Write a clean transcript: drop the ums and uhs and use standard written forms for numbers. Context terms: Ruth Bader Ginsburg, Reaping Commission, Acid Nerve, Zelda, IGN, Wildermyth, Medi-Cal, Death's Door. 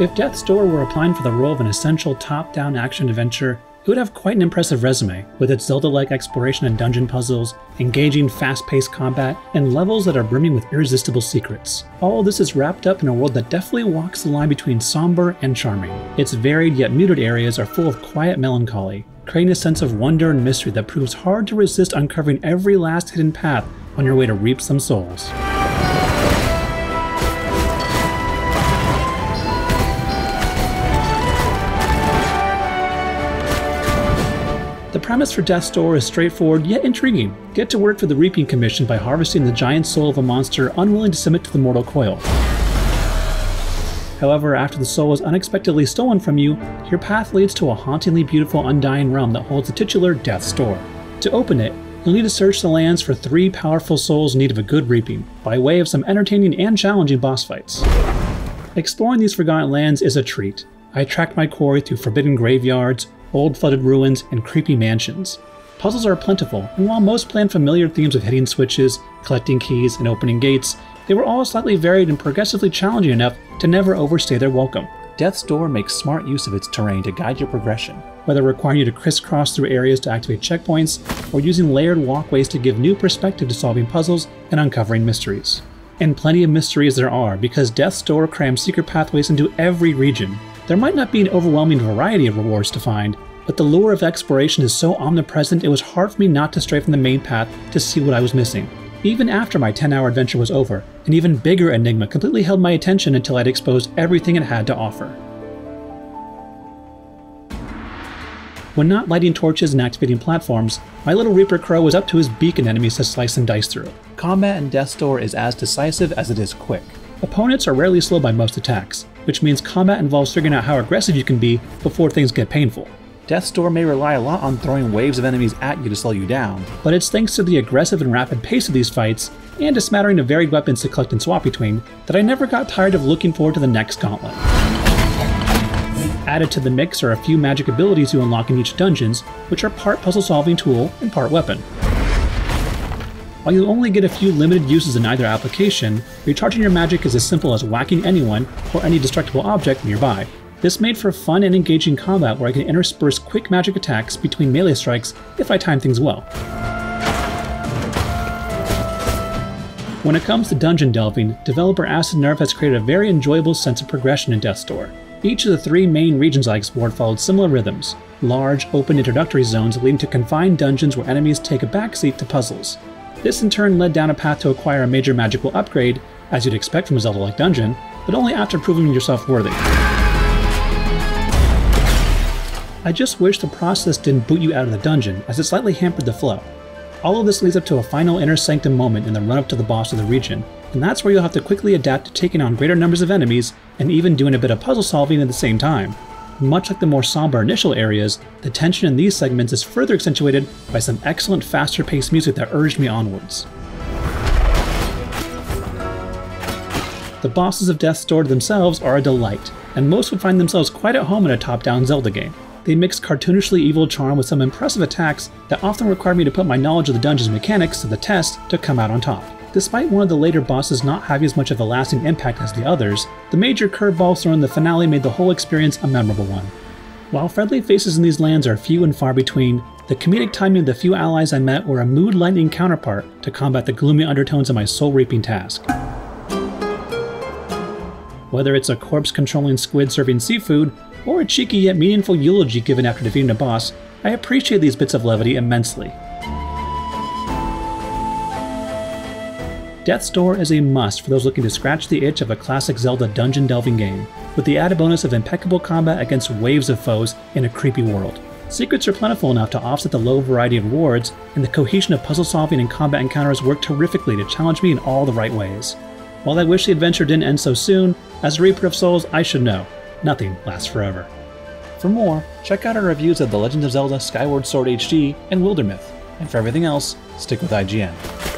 If Death's Door were applying for the role of an essential top-down action-adventure, it would have quite an impressive resume, with its Zelda-like exploration and dungeon puzzles, engaging fast-paced combat, and levels that are brimming with irresistible secrets. All this is wrapped up in a world that deftly walks the line between somber and charming. Its varied yet muted areas are full of quiet melancholy, creating a sense of wonder and mystery that proves hard to resist uncovering every last hidden path on your way to reap some souls. The premise for Death's Door is straightforward yet intriguing. Get to work for the Reaping Commission by harvesting the giant soul of a monster unwilling to submit to the mortal coil. However, after the soul is unexpectedly stolen from you, your path leads to a hauntingly beautiful undying realm that holds the titular Death's Door. To open it, you'll need to search the lands for three powerful souls in need of a good reaping, by way of some entertaining and challenging boss fights. Exploring these forgotten lands is a treat. I tracked my quarry through forbidden graveyards, old flooded ruins, and creepy mansions. Puzzles are plentiful, and while most plan familiar themes of hitting switches, collecting keys, and opening gates, they were all slightly varied and progressively challenging enough to never overstay their welcome. Death's Door makes smart use of its terrain to guide your progression, whether requiring you to crisscross through areas to activate checkpoints, or using layered walkways to give new perspective to solving puzzles and uncovering mysteries. And plenty of mysteries there are, because Death's Door crams secret pathways into every region. There might not be an overwhelming variety of rewards to find, but the lure of exploration is so omnipresent it was hard for me not to stray from the main path to see what I was missing. Even after my 10-hour adventure was over, an even bigger enigma completely held my attention until I'd exposed everything it had to offer. When not lighting torches and activating platforms, my little Reaper Crow was up to his beak in enemies to slice and dice through. Combat in Death's Door is as decisive as it is quick. Opponents are rarely slowed by most attacks, which means combat involves figuring out how aggressive you can be before things get painful. Death's Door may rely a lot on throwing waves of enemies at you to slow you down, but it's thanks to the aggressive and rapid pace of these fights, and a smattering of varied weapons to collect and swap between, that I never got tired of looking forward to the next gauntlet. Added to the mix are a few magic abilities you unlock in each dungeons, which are part puzzle-solving tool and part weapon. While you'll only get a few limited uses in either application, recharging your magic is as simple as whacking anyone or any destructible object nearby. This made for fun and engaging combat where I can intersperse quick magic attacks between melee strikes if I time things well. When it comes to dungeon delving, developer Acid Nerve has created a very enjoyable sense of progression in Death's Door. Each of the three main regions I explored followed similar rhythms: large, open introductory zones leading to confined dungeons where enemies take a backseat to puzzles. This in turn led down a path to acquire a major magical upgrade, as you'd expect from a Zelda-like dungeon, but only after proving yourself worthy. I just wish the process didn't boot you out of the dungeon, as it slightly hampered the flow. All of this leads up to a final inner sanctum moment in the run-up to the boss of the region, and that's where you'll have to quickly adapt to taking on greater numbers of enemies and even doing a bit of puzzle solving at the same time. Much like the more somber initial areas, the tension in these segments is further accentuated by some excellent faster-paced music that urged me onwards. The bosses of Death's Door themselves are a delight, and most would find themselves quite at home in a top-down Zelda game. They mix cartoonishly evil charm with some impressive attacks that often required me to put my knowledge of the dungeon's mechanics to the test to come out on top. Despite one of the later bosses not having as much of a lasting impact as the others, the major curveballs thrown in the finale made the whole experience a memorable one. While friendly faces in these lands are few and far between, the comedic timing of the few allies I met were a mood-lightening counterpart to combat the gloomy undertones of my soul-reaping task. Whether it's a corpse-controlling squid serving seafood, or a cheeky yet meaningful eulogy given after defeating a boss, I appreciate these bits of levity immensely. Death's Door is a must for those looking to scratch the itch of a classic Zelda dungeon delving game, with the added bonus of impeccable combat against waves of foes in a creepy world. Secrets are plentiful enough to offset the low variety of rewards, and the cohesion of puzzle solving and combat encounters work terrifically to challenge me in all the right ways. While I wish the adventure didn't end so soon, as a Reaper of Souls, I should know, nothing lasts forever. For more, check out our reviews of The Legend of Zelda: Skyward Sword HD and Wildermyth, and for everything else, stick with IGN.